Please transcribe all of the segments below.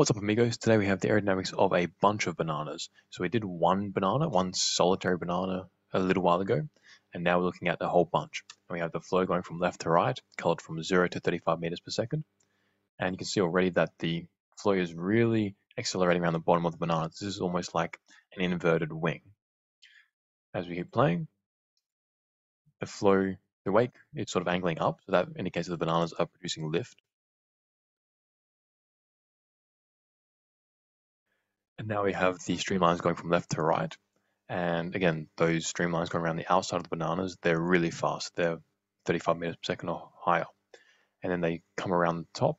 What's up, amigos? Today we have the aerodynamics of a bunch of bananas. So we did one banana, one solitary banana a little while ago, and now we're looking at the whole bunch. And we have the flow going from left to right, colored from 0 to 35 meters per second. And you can see already that the flow is really accelerating around the bottom of the banana. This is almost like an inverted wing. As we keep playing, the flow, the wake, it's sort of angling up. So that indicates that the bananas are producing lift. And now we have the streamlines going from left to right. And again, those streamlines going around the outside of the bananas, they're really fast. They're 35 meters per second or higher. And then they come around the top,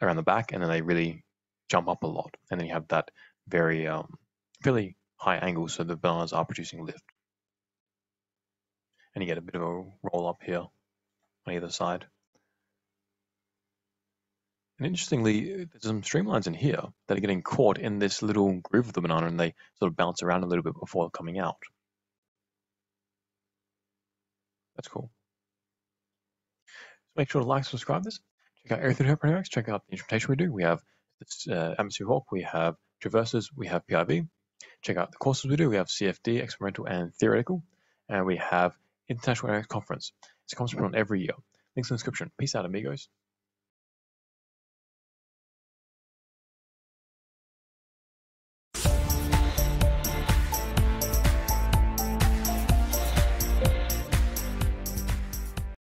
around the back, and then they really jump up a lot. And then you have that very, really high angle, so the bananas are producing lift. And you get a bit of a roll up here on either side. And interestingly, there's some streamlines in here that are getting caught in this little groove of the banana, and they sort of bounce around a little bit before coming out. That's cool. So make sure to like, subscribe this. Check out Air3D Aerothermodynamics. Check out the instrumentation we do. We have this, Atmosphere Hawk. We have traversers. We have PIV. Check out the courses we do. We have CFD, experimental and theoretical. And we have International Aerodynamics Conference. It's a conference we run every year. Links in the description. Peace out, amigos.